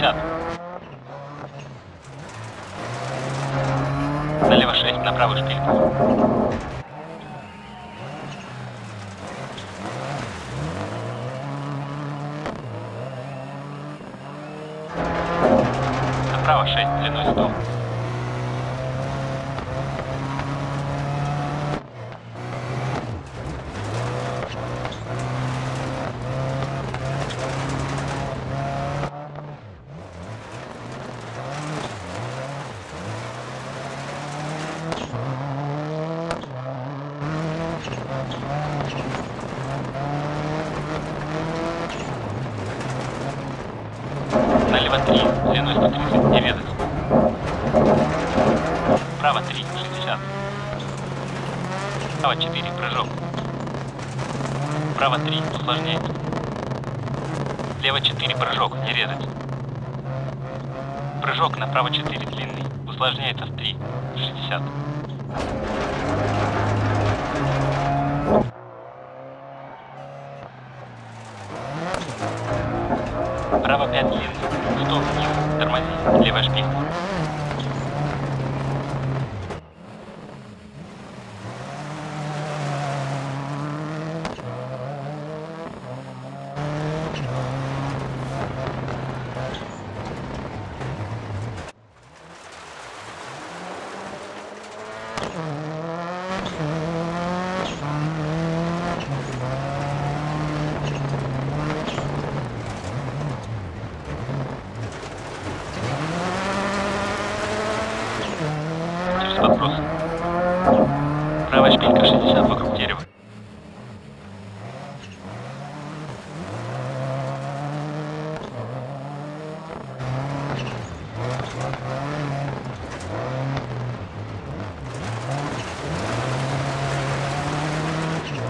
Поднимите назад. Налево 6, направо штиль. Направо 6, длиной 100. Право 3, усложнение. Лево 4, прыжок, не резать. Прыжок направо 4, длинный. Усложняется в 3, 60. Право 5, длинный. Стоп, вниз, тормози. Левая шпиль.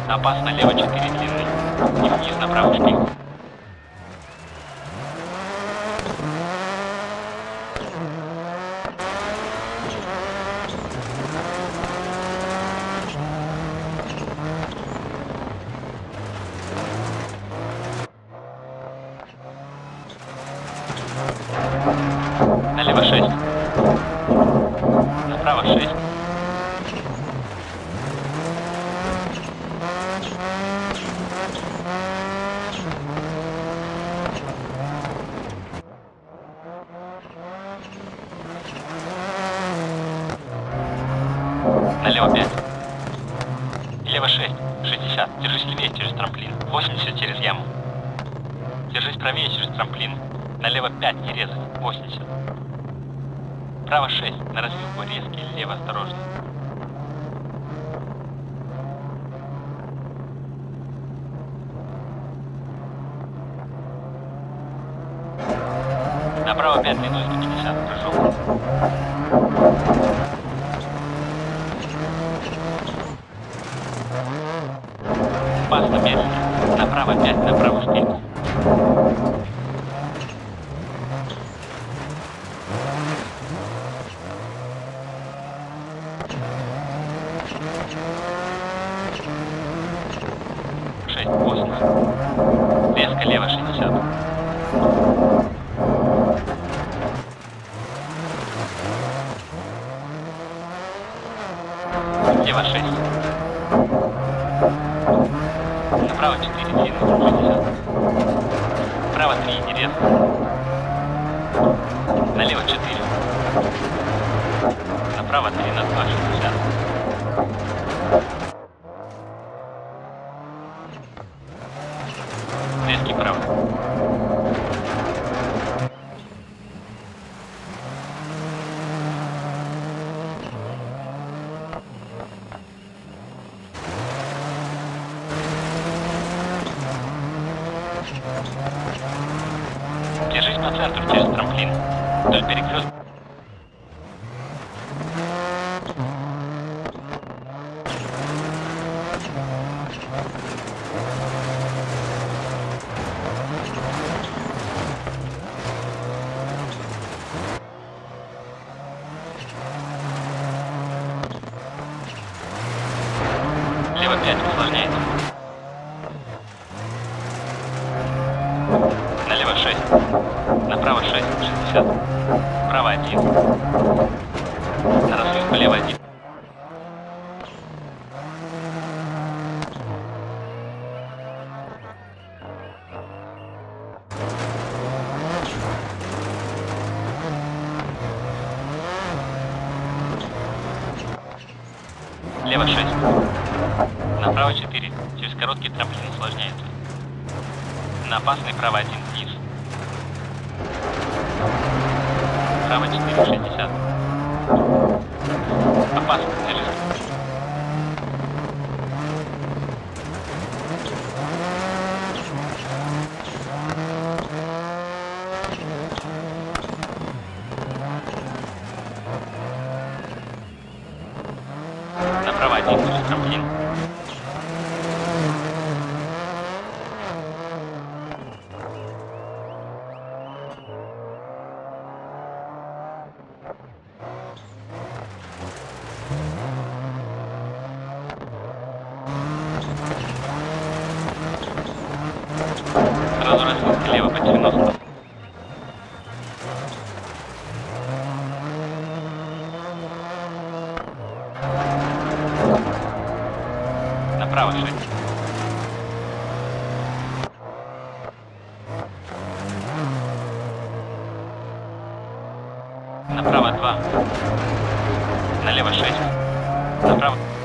Опасно, лево 4 длинный. И вниз направо шпиль. Налево 6. Направо 6. Налево 5. Лево 6. 60. Держись левее через трамплин. 80 через яму. Держись правее через трамплин. Налево 5. Не резать. 80. Право 6. На развилку резкий. Лево осторожно. Направо 5. Длиной 150. Прыжок. Опасно, медленно. Направо 5. Направо штильку. Лево 6. Направо 4, длинный, 60. Право 3, нерез. Налево 4. Направо 3, на 2, 60. Резкий право. Держись по центру через трамплин, вдоль перекрестка. Лево 5, усложняется. Налево 6. Направо 6. 1. Разведка лево 1. Лево 6. Направо 4. Через короткий трамплин усложняется. На опасный право 1 вниз. Право 4,60. Опасно, целеско. Направо 1 через трамплин. Сразу разводка лево по 90. Направо 6. Направо 2. Налево 6. Направо.